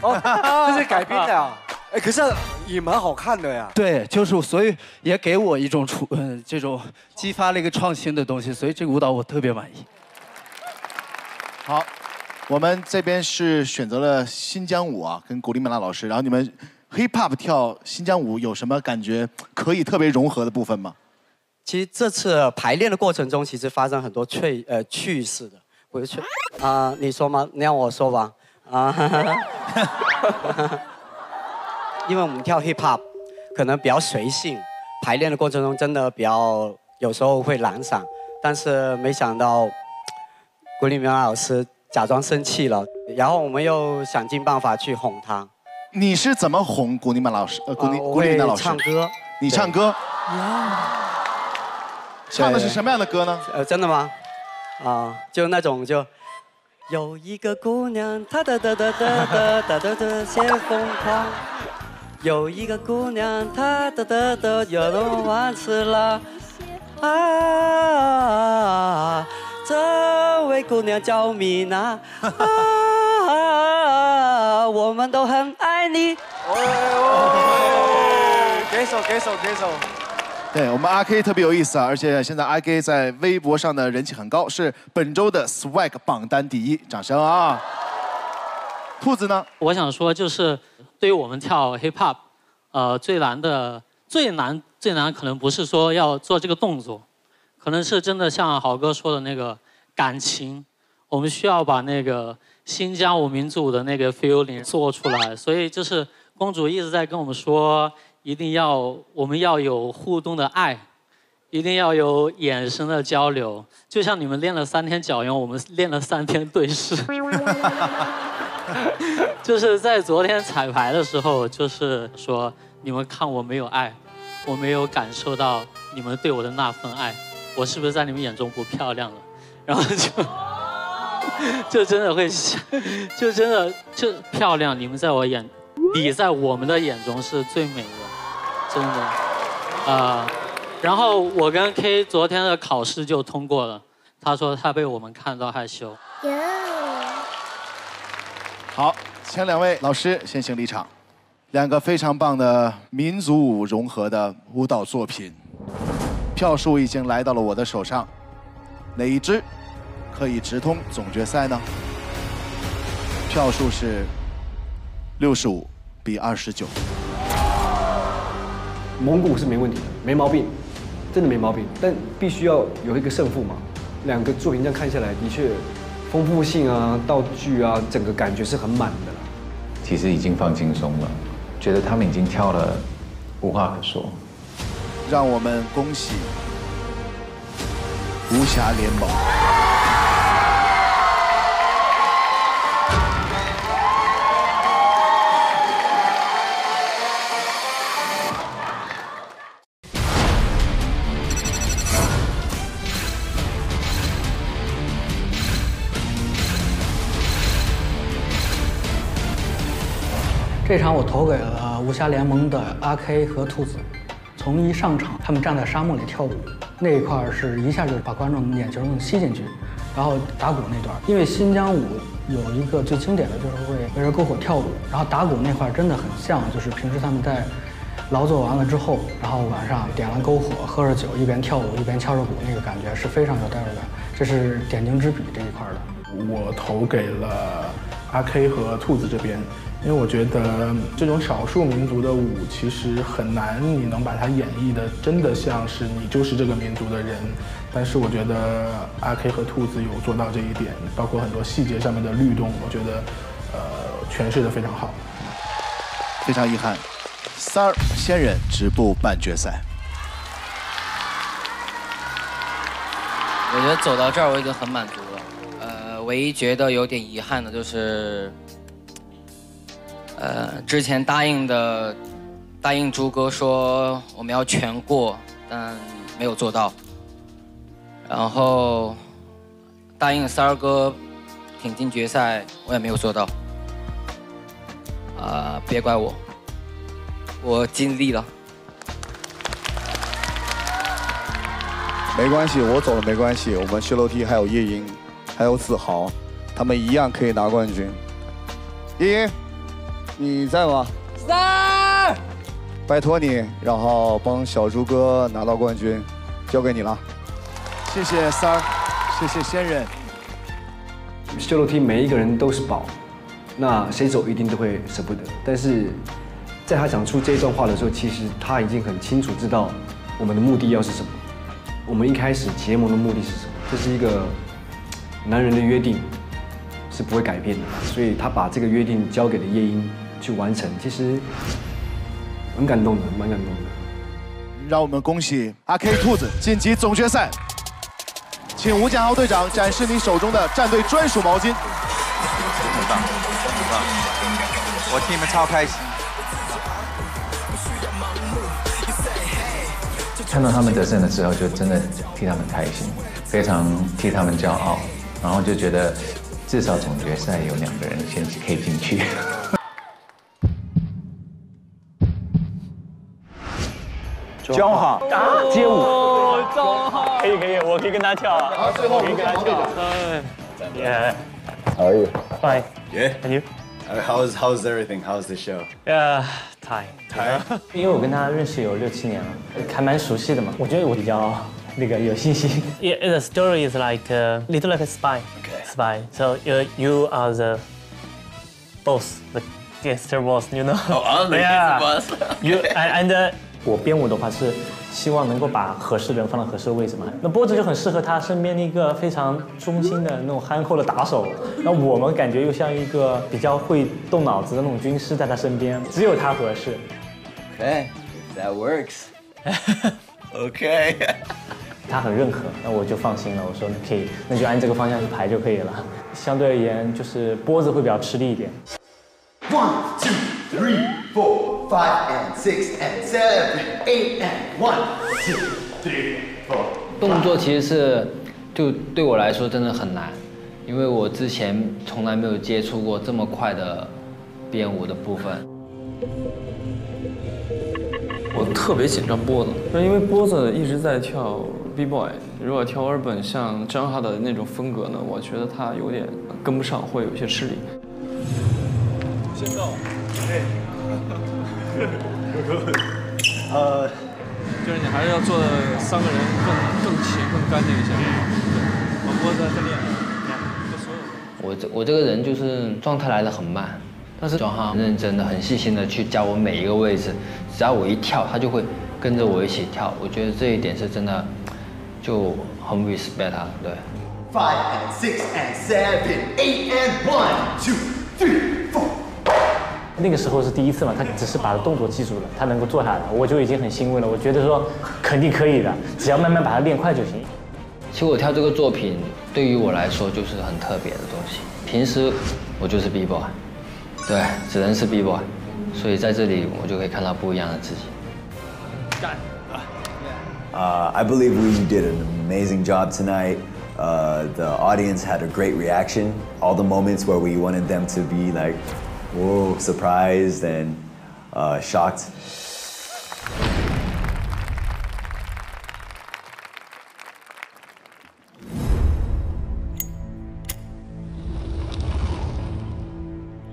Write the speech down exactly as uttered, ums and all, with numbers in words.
哦，这是改编的啊。哎，可是也蛮好看的呀。对，就是所以也给我一种出嗯、呃、这种激发了一个创新的东西，所以这个舞蹈我特别满意。好，我们这边是选择了新疆舞啊，跟古力曼娜老师，然后你们 hip hop 跳新疆舞有什么感觉可以特别融合的部分吗？其实这次排练的过程中，其实发生很多趣呃趣事的，不是趣啊、呃，你说吗？你让我说吧啊。因为我们跳 hip hop 可能比较随性，排练的过程中真的比较有时候会懒散，但是没想到古力明老师假装生气了，然后我们又想尽办法去哄他。你是怎么哄古力明老师？呃，古力古力明老师唱歌，你唱歌，唱的是什么样的歌呢？呃，真的吗？啊、呃，就那种就。 有一个姑娘，她哒哒哒哒哒哒哒哒先疯狂。有一个姑娘，她哒哒哒有多万次了。啊，这位姑娘叫米娜。啊，我们都很爱你。哦，给手给手给手。对我们阿 K 特别有意思啊，而且现在阿 K 在微博上的人气很高，是本周的 swag 榜单第一，掌声啊！兔子呢？我想说就是对于我们跳 hip hop， 呃，最难的最难最难可能不是说要做这个动作，可能是真的像豪哥说的那个感情，我们需要把那个新疆舞民族的那个 feeling 做出来，所以就是公主一直在跟我们说。 一定要，我们要有互动的爱，一定要有眼神的交流。就像你们练了三天脚印，我们练了三天对视。就是在昨天彩排的时候，就是说你们看我没有爱，我没有感受到你们对我的那份爱，我是不是在你们眼中不漂亮了？然后就就真的会，就真的就漂亮，你们在我眼，你在我们的眼中是最美的。 真的，啊、呃，然后我跟 K 昨天的考试就通过了。他说他被我们看到害羞。Yeah. 好，请两位老师先行离场。两个非常棒的民族舞融合的舞蹈作品，票数已经来到了我的手上，哪一支可以直通总决赛呢？票数是六十五比二十九。 蒙古是没问题的，没毛病，真的没毛病。但必须要有一个胜负嘛。两个作品这样看下来，的确丰富性啊、道具啊，整个感觉是很满的啦。其实已经放轻松了，觉得他们已经跳了，无话可说。让我们恭喜无暇联盟。这场我投给了无暇联盟的阿 K 和兔子。从一上场，他们站在沙漠里跳舞那一块，是一下就把观众眼球吸进去。然后打鼓那段，因为新疆舞有一个最经典的就是会围着篝火跳舞，然后打鼓那块真的很像，就是平时他们在劳作完了之后，然后晚上点了篝火，喝着酒，一边跳舞一边敲着鼓，那个感觉是非常有代入感。这是点睛之笔这一块的。我投给了阿 K 和兔子这边。 因为我觉得这种少数民族的舞其实很难，你能把它演绎的真的像是你就是这个民族的人。但是我觉得阿 K 和兔子有做到这一点，包括很多细节上面的律动，我觉得呃诠释的非常好。非常遗憾，三儿仙人直步半决赛。我觉得走到这儿我已经很满足了，呃，唯一觉得有点遗憾的就是。 呃，之前答应的，答应朱哥说我们要全过，但没有做到。然后答应三儿哥挺进决赛，我也没有做到。啊、呃，别怪我，我尽力了。没关系，我走了没关系。我们谢楼梯还有叶莹，还有子豪，他们一样可以拿冠军。叶莹。你在吗？在。拜托你，然后帮小猪哥拿到冠军，交给你了。谢谢三儿，谢谢仙人。修楼梯每一个人都是宝，那谁走一定都会舍不得。但是在他讲出这段话的时候，其实他已经很清楚知道我们的目的要是什么。 我们一开始结盟的目的是什么？这是一个男人的约定，是不会改变的。所以他把这个约定交给了夜莺去完成，其实很感动的，蛮感动的。让我们恭喜阿 K 兔子晋级总决赛，请吴家豪队长展示你手中的战队专属毛巾。很棒，很棒！我替你们超开心。 看到他们得胜了之后，就真的替他们开心，非常替他们骄傲，然后就觉得至少总决赛有两个人先可以进去。教哈街舞，教哈可以可以，我可以跟他跳啊。好，最后我们跟他跳。Yeah. How are you? Fine. Yeah. And you? How's how's everything? How's the show? Yeah. 嗨，因为我跟他认识有六七年了，还蛮熟悉的嘛。我觉得我比较那个有信心。Yeah, the story is like a little like a spy, spy. So you you are the boss, the gangster boss, you know? Oh, I'm the gangster boss. You and 我编舞的话是希望能够把合适的人放到合适的位置嘛。那波子就很适合他身边的一个非常忠心的那种憨厚的打手，那我们感觉又像一个比较会动脑子的那种军师在他身边，只有他合适。Okay, that works. Okay. 他很认可，那我就放心了。我说可以，那就按这个方向去排就可以了。相对而言，就是波子会比较吃力一点。One, two, three, four. Five and six and seven, eight and one, two, three, four. 动作其实是，就对我来说真的很难，因为我之前从来没有接触过这么快的编舞的部分。我特别紧张波子，因为波子一直在跳 B-boy， 如果跳 urban 像张哈的那种风格呢，我觉得他有点跟不上，会有些吃力。先到，哎。 呃，就是你还是要做的三个人更更齐、更干净一些。我波子在练，我这我这个人就是状态来得很慢，但是庄哈很认真的、很细心的去教我每一个位置，只要我一跳，他就会跟着我一起跳。我觉得这一点是真的，就很 respect 他。对。Five and six and seven, eight and one, two, three, four. 那个时候是第一次嘛，他只是把动作记住了，他能够做下来，我就已经很欣慰了。我觉得说肯定可以的，只要慢慢把它练快就行。其实我跳这个作品对于我来说就是很特别的东西。平时我就是 B-boy， 对，只能是 B-boy， 所以在这里我就可以看到不一样的自己。干！啊 ，I believe we did an amazing job tonight. Uh, the audience had a great reaction. All the moments where we wanted them to be like. Whoa, surprised and uh, shocked.